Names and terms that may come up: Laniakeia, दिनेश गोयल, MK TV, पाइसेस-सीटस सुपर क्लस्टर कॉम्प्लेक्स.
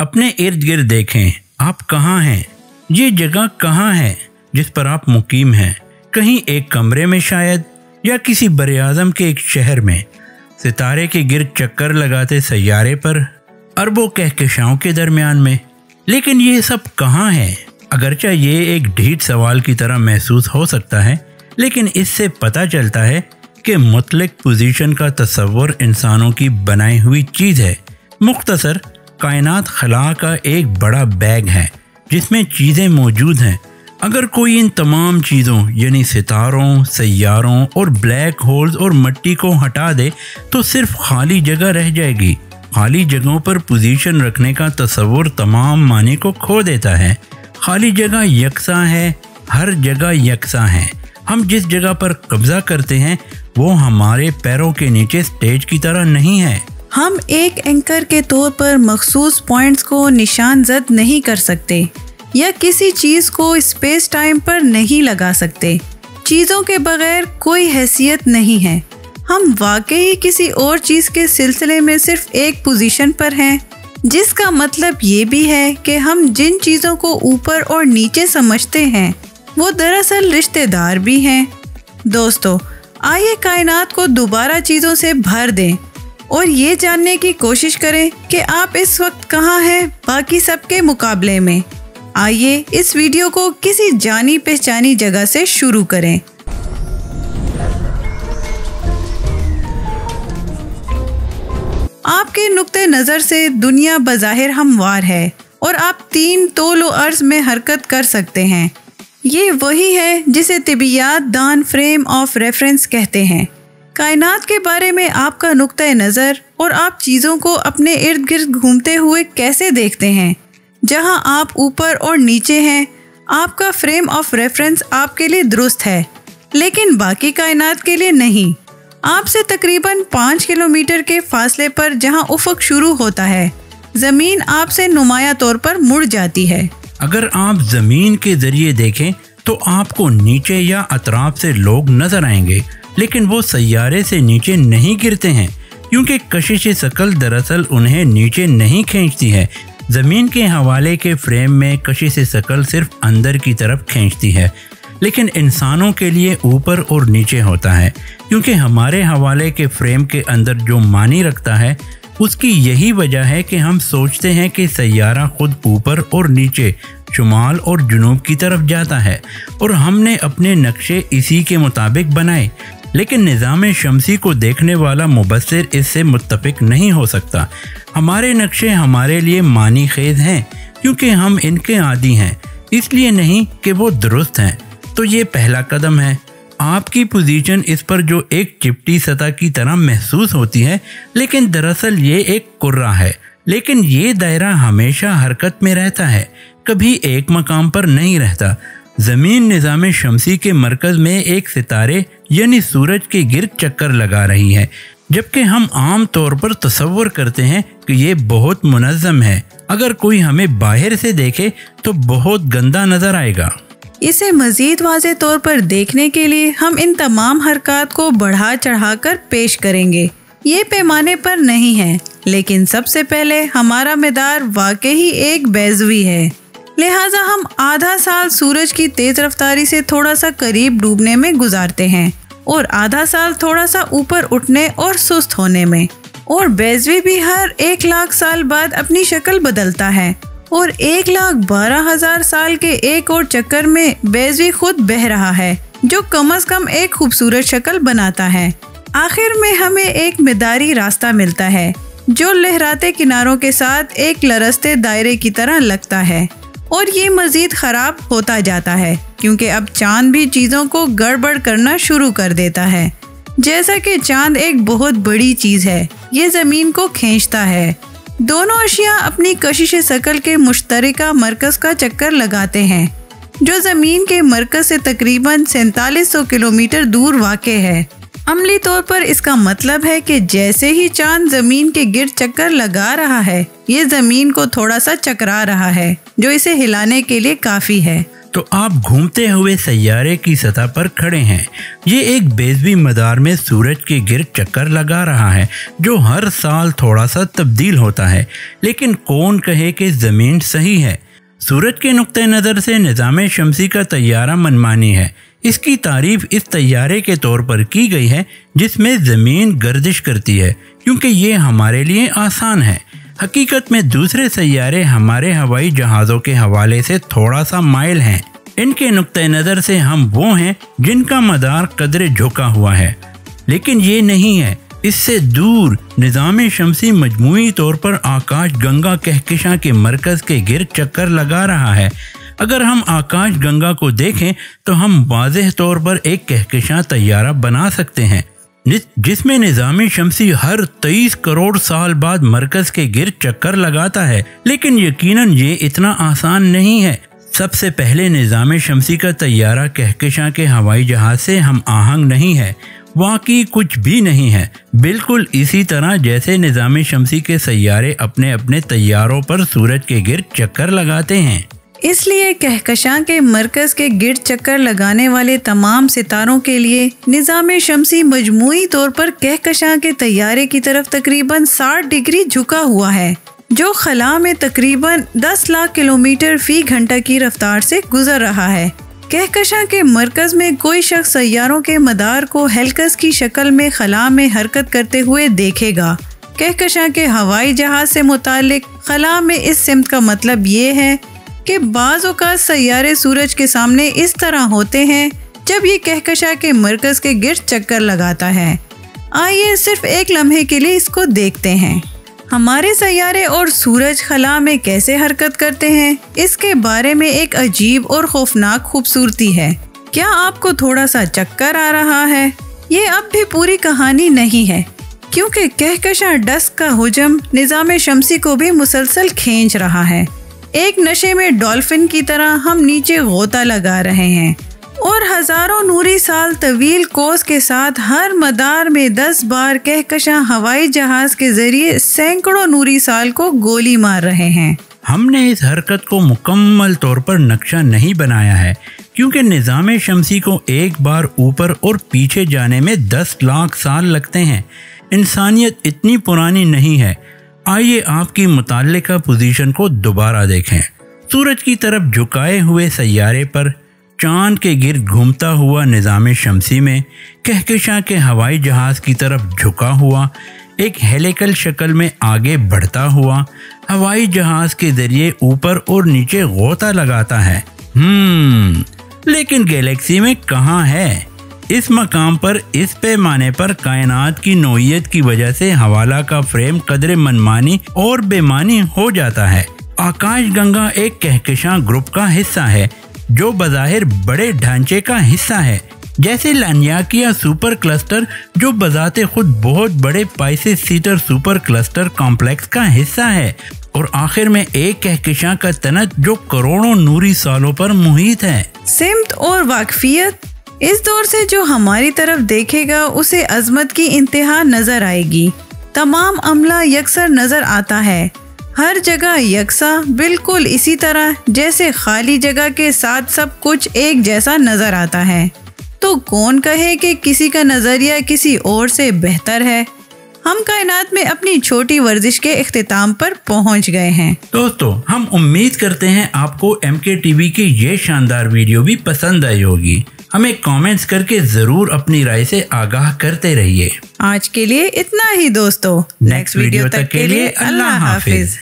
अपने इर्द गिर्द देखें, आप कहाँ हैं, ये जगह कहाँ है जिस पर आप मुकीम हैं। कहीं एक कमरे में शायद, या किसी बरेआज़म के एक शहर में। सितारे के गिर्द चक्कर लगाते सैयारे पर, अरबों कहकशाओं के दरमियान में। लेकिन ये सब कहाँ है? अगरचे ये एक ढीठ सवाल की तरह महसूस हो सकता है, लेकिन इससे पता चलता है कि मुतलक पोजीशन का तस्वर इंसानों की बनाई हुई चीज़ है। मुख्तसर कायनात खला का एक बड़ा बैग है जिसमें चीज़ें मौजूद हैं। अगर कोई इन तमाम चीज़ों यानी सितारों, सैयारों और ब्लैक होल्स और मिट्टी को हटा दे तो सिर्फ खाली जगह रह जाएगी। खाली जगहों पर पोजीशन रखने का तस्वर तमाम माने को खो देता है। खाली जगह यकसा है, हर जगह यकसा है। हम जिस जगह पर कब्जा करते हैं वो हमारे पैरों के नीचे स्टेज की तरह नहीं है। हम एक एंकर के तौर पर मखसूस पॉइंट्स को निशानजद नहीं कर सकते या किसी चीज़ को स्पेस टाइम पर नहीं लगा सकते। चीज़ों के बगैर कोई हैसियत नहीं है। हम वाकई किसी और चीज़ के सिलसिले में सिर्फ एक पोजीशन पर हैं, जिसका मतलब ये भी है कि हम जिन चीज़ों को ऊपर और नीचे समझते हैं वो दरअसल रिश्तेदार भी हैं। दोस्तों, आइए कायनात को दोबारा चीज़ों से भर दें और ये जानने की कोशिश करें कि आप इस वक्त कहाँ हैं बाकी सबके मुकाबले में। आइए इस वीडियो को किसी जानी पहचानी जगह से शुरू करें। आपके नुक्ते नज़र से दुनिया बज़ाहिर हमवार है और आप 3 तोलो अर्ज में हरकत कर सकते हैं। ये वही है जिसे तिबियात दान फ्रेम ऑफ रेफरेंस कहते हैं। कायनात के बारे में आपका नुक्ता नज़र और आप चीज़ों को अपने इर्द गिर्द घूमते हुए कैसे देखते हैं, जहां आप ऊपर और नीचे हैं, आपका फ्रेम ऑफ रेफरेंस आपके लिए दुरुस्त है लेकिन बाकी कायनात के लिए नहीं। आपसे तकरीबन 5 किलोमीटर के फासले पर जहां उफक शुरू होता है, ज़मीन आपसे नुमाया तौर पर मुड़ जाती है। अगर आप ज़मीन के ज़रिए देखें तो आपको नीचे या अतराफ से लोग नज़र आएंगे, लेकिन वो सैयारे से नीचे नहीं गिरते हैं क्योंकि कशिश-ए-सकल दरअसल उन्हें नीचे नहीं खींचती है। ज़मीन के हवाले के फ्रेम में कशिश-ए-सकल सिर्फ अंदर की तरफ खींचती है, लेकिन इंसानों के लिए ऊपर और नीचे होता है क्योंकि हमारे हवाले के फ्रेम के अंदर जो मानी रखता है उसकी यही वजह है कि हम सोचते हैं कि सैयारा खुद ऊपर और नीचे, शुमाल और जुनूब की तरफ जाता है और हमने अपने नक्शे इसी के मुताबिक बनाए। लेकिन निज़ाम शमसी को देखने वाला मुबस्सिर इससे मुत्तफिक नहीं हो सकता। हमारे नक्शे हमारे लिए मानी खेज हैं क्योंकि हम इनके आदी हैं, इसलिए नहीं कि वो दुरुस्त हैं। तो ये पहला कदम है। आपकी पोजीशन इस पर जो एक चिपटी सतह की तरह महसूस होती है, लेकिन दरअसल ये एक कुर्रा है। लेकिन ये दायरा हमेशा हरकत में रहता है, कभी एक मकाम पर नहीं रहता। ज़मीन निज़ाम शमसी के मरकज़ में एक सितारे यानी सूरज के गिर्द चक्कर लगा रही है, जबकि हम आम तौर पर तस्वर करते हैं कि ये बहुत मुनज़्ज़म है। अगर कोई हमें बाहर से देखे तो बहुत गंदा नज़र आएगा। इसे मज़ीद वाज़े तौर पर देखने के लिए हम इन तमाम हरकत को बढ़ा चढ़ा कर पेश करेंगे। ये पैमाने पर नहीं है, लेकिन सबसे पहले हमारा मैदार वाकई एक बेजवी है, लिहाजा हम आधा साल सूरज की तेज़ रफ्तारी से थोड़ा सा करीब डूबने में गुजारते हैं और आधा साल थोड़ा सा ऊपर उठने और सुस्त होने में। और बेजवी भी हर 1,00,000 साल बाद अपनी शक्ल बदलता है और 1,12,000 साल के एक और चक्कर में बेजवी खुद बह रहा है, जो कम से कम एक खूबसूरत शक्ल बनाता है। आखिर में हमें एक मिदारी रास्ता मिलता है जो लहराते किनारों के साथ एक लरसते दायरे की तरह लगता है और ये मज़ीद ख़राब होता जाता है क्योंकि अब चांद भी चीज़ों को गड़बड़ करना शुरू कर देता है। जैसा कि चांद एक बहुत बड़ी चीज़ है, ये ज़मीन को खींचता है। दोनों अशिया अपनी कशिश-ए-सकल के मुश्तरका मरकज़ का चक्कर लगाते हैं, जो ज़मीन के मरकज़ से तकरीबन 4,700 किलोमीटर दूर वाक़ है। अमली तौर पर इसका मतलब है कि जैसे ही चांद ज़मीन के गिर्द चक्कर लगा रहा है, ये ज़मीन को थोड़ा सा चकरा रहा है, जो इसे हिलाने के लिए काफ़ी है। तो आप घूमते हुए सैयारे की सतह पर खड़े हैं। ये एक बेजबी मदार में सूरज के गिर चक्कर लगा रहा है जो हर साल थोड़ा सा तब्दील होता है, लेकिन कौन कहे कि ज़मीन सही है। सूरज के नुक्ते नज़र से निज़ाम शमसी का तैयारा मनमानी है। इसकी तारीफ इस तैयारे के तौर पर की गई है जिसमें ज़मीन गर्दिश करती है, क्योंकि ये हमारे लिए आसान है। हकीकत में दूसरे सैयारे हमारे हवाई जहाज़ों के हवाले से थोड़ा सा माइल हैं। इनके नुक्ते नज़र से हम वो हैं जिनका मदार कदरे झुका हुआ है, लेकिन ये नहीं है। इससे दूर निज़ाम शमसी मजमूई तौर पर आकाश गंगा कहकशां के मरकज़ के गिर चक्कर लगा रहा है। अगर हम आकाश गंगा को देखें तो हम वाज़ेह तौर पर एक कहकशां तैयारा बना सकते हैं जिसमें निज़ाम शमसी हर 23 करोड़ साल बाद मरकज़ के गिर चक्कर लगाता है, लेकिन यकीनन ये इतना आसान नहीं है। सबसे पहले निज़ाम शमसी का तैयारा कहकशां के हवाई जहाज़ से हम आहंग नहीं है, वाकई कुछ भी नहीं है। बिल्कुल इसी तरह जैसे निज़ाम शमसी के सैयारे अपने अपने तैयारों पर सूरज के गिर चक्कर लगाते हैं, इसलिए कहकशां के मरकज़ के गिर चक्कर लगाने वाले तमाम सितारों के लिए निज़ाम शमसी मजमूई तौर पर कहकशां के तैयारे की तरफ तकरीबन 60 डिग्री झुका हुआ है, जो खला में तकरीबन 10 लाख किलोमीटर फ़ी घंटा की रफ्तार से गुजर रहा है। कहकशां के मरकज़ में कोई शख्स सैयारों के मदार को हेलिक्स की शक्ल में खला में हरकत करते हुए देखेगा। कहकशां के हवाई जहाज़ से मुतालिक खला में इस सिमत का मतलब ये है के बाज़ औक़ात सैयारे सूरज के सामने इस तरह होते हैं जब ये कहकशां के मरकज़ के गिर चक्कर लगाता है। आइए सिर्फ एक लम्हे के लिए इसको देखते हैं। हमारे सैयारे और सूरज खला में कैसे हरकत करते हैं, इसके बारे में एक अजीब और खौफनाक खूबसूरती है। क्या आपको थोड़ा सा चक्कर आ रहा है? ये अब भी पूरी कहानी नहीं है, क्योंकि कहकशां डस्ट का हुजम निज़ाम शमसी को भी मुसलसल खींच रहा है। एक नशे में डॉल्फिन की तरह हम नीचे गोता लगा रहे हैं और हजारों नूरी साल तवील कोस के साथ हर मदार में 10 बार कहकशां हवाई जहाज के जरिए सैकड़ों नूरी साल को गोली मार रहे हैं। हमने इस हरकत को मुकम्मल तौर पर नक्शा नहीं बनाया है, क्योंकि निज़ाम शमसी को एक बार ऊपर और पीछे जाने में 10 लाख साल लगते हैं। इंसानियत इतनी पुरानी नहीं है। आइए आपकी मुतालिका पोजीशन को दोबारा देखें। सूरज की तरफ झुकाए हुए सैयारे पर चांद के गिर्द घूमता हुआ निज़ाम शमसी में कहकशां के हवाई जहाज़ की तरफ झुका हुआ एक हेलिकल शक्ल में आगे बढ़ता हुआ हवाई जहाज़ के ज़रिए ऊपर और नीचे गोता लगाता है। लेकिन गैलेक्सी में कहाँ है? इस मकाम पर इस पैमाने पर कायनात की नोयत की वजह से हवाला का फ्रेम कदरे मनमानी और बेमानी हो जाता है। आकाश गंगा एक कहकशां ग्रुप का हिस्सा है जो बज़ाहिर बड़े ढांचे का हिस्सा है, जैसे लानियाकिया सुपर क्लस्टर जो बजाते खुद बहुत बड़े पाइसेस-सीटस सुपर क्लस्टर कॉम्प्लेक्स का हिस्सा है, और आखिर में एक कहकशां का तनत जो करोड़ों नूरी सालों पर मुहित है। सिमत और वाकफियत इस दौर से जो हमारी तरफ देखेगा उसे अजमत की इंतहा नजर आएगी। तमाम अमला यकसर नजर आता है, हर जगह यकसा, बिल्कुल इसी तरह जैसे खाली जगह के साथ सब कुछ एक जैसा नजर आता है। तो कौन कहे कि किसी का नज़रिया किसी और से बेहतर है। हम कायनात में अपनी छोटी वर्जिश के इख्तिताम पर पहुंच गए हैं। दोस्तों, हम उम्मीद करते हैं आपको MK TV की ये शानदार वीडियो भी पसंद आई होगी। हमें कमेंट्स करके जरूर अपनी राय से आगाह करते रहिए। आज के लिए इतना ही दोस्तों, नेक्स्ट वीडियो तक के लिए अल्लाह हाफिज।